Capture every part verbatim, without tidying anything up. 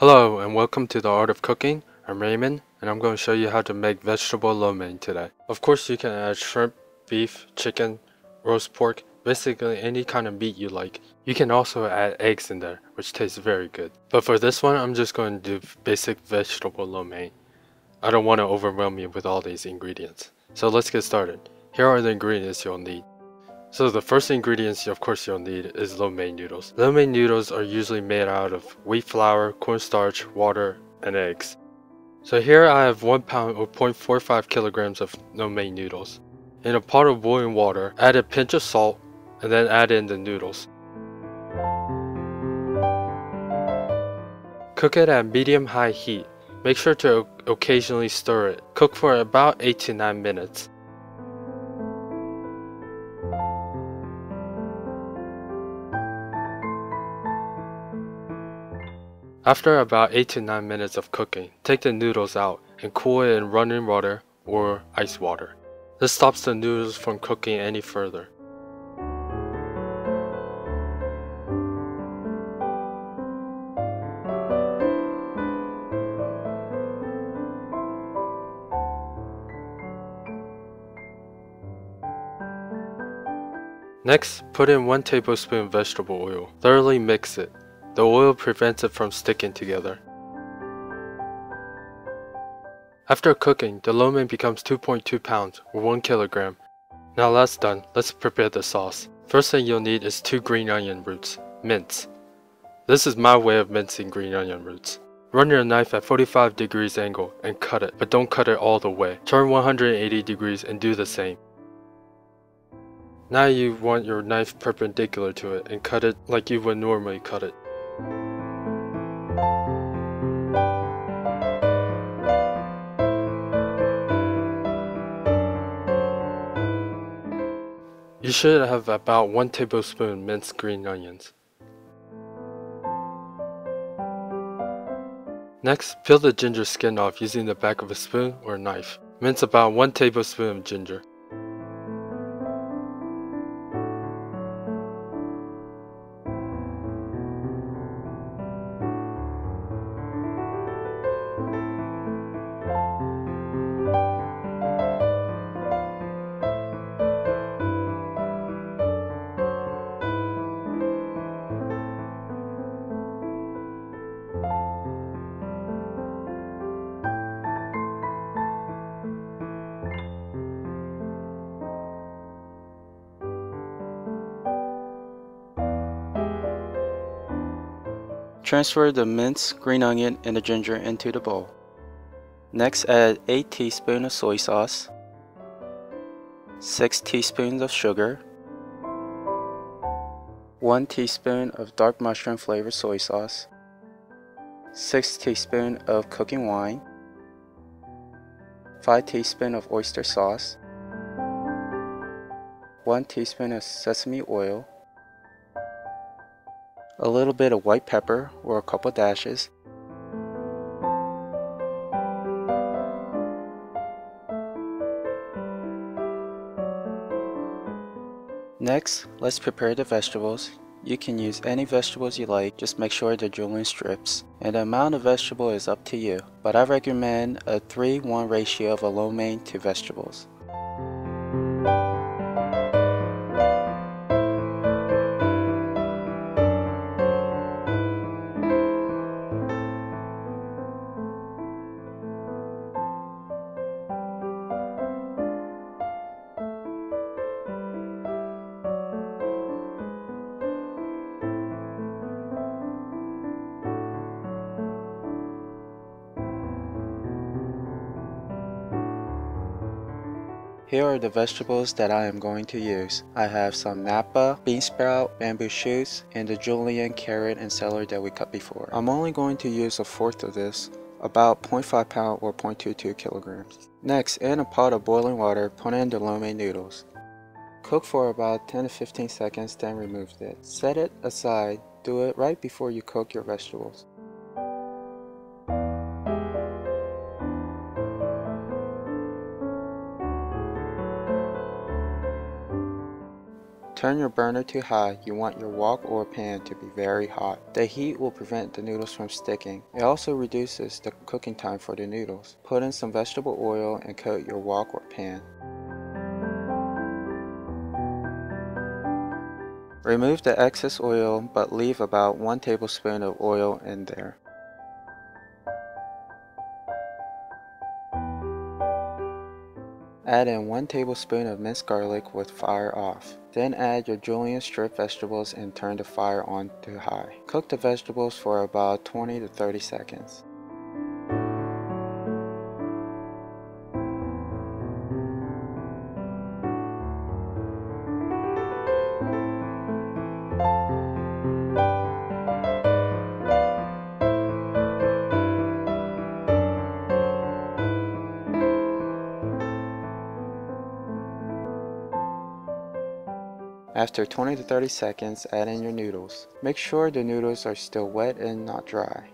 Hello and welcome to the Art of Cooking. I'm Raymond and I'm going to show you how to make vegetable lo mein today. Of course you can add shrimp, beef, chicken, roast pork, basically any kind of meat you like. You can also add eggs in there, which tastes very good. But for this one I'm just going to do basic vegetable lo mein. I don't want to overwhelm you with all these ingredients. So let's get started. Here are the ingredients you'll need. So the first ingredients of course you'll need is lo mein noodles. Lo mein noodles are usually made out of wheat flour, cornstarch, water, and eggs. So here I have one pound or zero point four five kilograms of lo mein noodles. In a pot of boiling water, add a pinch of salt and then add in the noodles. Cook it at medium-high heat. Make sure to occasionally stir it. Cook for about eight to nine minutes. After about eight to nine minutes of cooking, take the noodles out and cool it in running water or ice water. This stops the noodles from cooking any further. Next, put in one tablespoon vegetable oil. Thoroughly mix it. The oil prevents it from sticking together. After cooking, the lo mein becomes two point two pounds or one kilogram. Now that's done, let's prepare the sauce. First thing you'll need is two green onion roots, mince. This is my way of mincing green onion roots. Run your knife at forty-five degrees angle and cut it, but don't cut it all the way. Turn one hundred eighty degrees and do the same. Now you want your knife perpendicular to it and cut it like you would normally cut it. You should have about one tablespoon minced green onions. Next, peel the ginger skin off using the back of a spoon or a knife. Mince about one tablespoon of ginger. Transfer the mince, green onion, and the ginger into the bowl. Next, add eight teaspoons of soy sauce, six teaspoons of sugar, one teaspoon of dark mushroom flavored soy sauce, six teaspoons of cooking wine, five teaspoons of oyster sauce, one teaspoon of sesame oil, a little bit of white pepper or a couple dashes, Next, let's prepare the vegetables. You can use any vegetables you like, just make sure they're julienne strips. And the amount of vegetable is up to you, but I recommend a three one ratio of a lo mein to vegetables. Here are the vegetables that I am going to use. I have some Nappa, bean sprout, bamboo shoots, and the julienne carrot and celery that we cut before. I'm only going to use a fourth of this, about zero point five pound or zero point two two kilograms. Next, in a pot of boiling water, put in the lo mein noodles. Cook for about ten to fifteen seconds, then remove it. Set it aside. Do it right before you cook your vegetables. Turn your burner to high. You want your wok or pan to be very hot. The heat will prevent the noodles from sticking. It also reduces the cooking time for the noodles. Put in some vegetable oil and coat your wok or pan. Remove the excess oil, but leave about one tablespoon of oil in there. Add in one tablespoon of minced garlic with fire off. Then add your julienne stripped vegetables and turn the fire on to high. Cook the vegetables for about twenty to thirty seconds. After twenty to thirty seconds, add in your noodles. Make sure the noodles are still wet and not dry.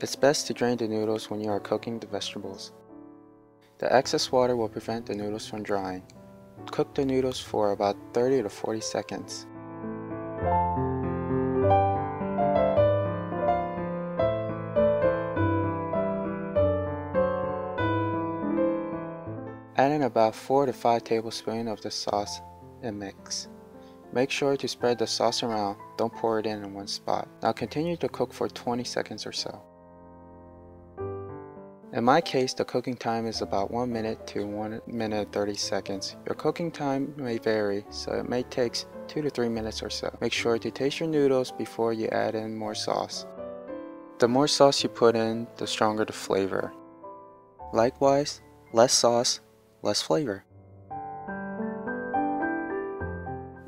It's best to drain the noodles when you are cooking the vegetables. The excess water will prevent the noodles from drying. Cook the noodles for about thirty to forty seconds. Add in about four to five tablespoons of the sauce and mix. Make sure to spread the sauce around, don't pour it in in one spot. Now continue to cook for twenty seconds or so. In my case, the cooking time is about one minute to one minute thirty seconds. Your cooking time may vary, so it may take two to three minutes or so. Make sure to taste your noodles before you add in more sauce. The more sauce you put in, the stronger the flavor. Likewise, less sauce, less flavor.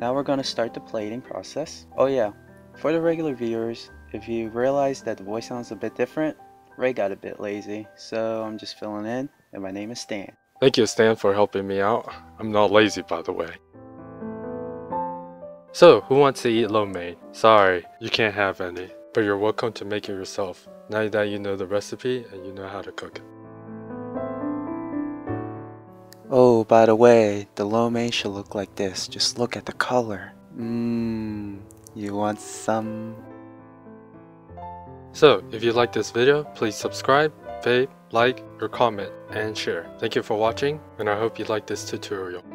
Now we're going to start the plating process. Oh yeah, for the regular viewers, if you realize that the voice sounds a bit different, Ray got a bit lazy, so I'm just filling in, and my name is Stan. Thank you, Stan, for helping me out. I'm not lazy, by the way. So, who wants to eat lo mein? Sorry, you can't have any, but you're welcome to make it yourself, now that you know the recipe and you know how to cook it. Oh, by the way, the lo mein should look like this. Just look at the color. Mmm, you want some? So, if you like this video, please subscribe, fave, like, or comment, and share. Thank you for watching, and I hope you like this tutorial.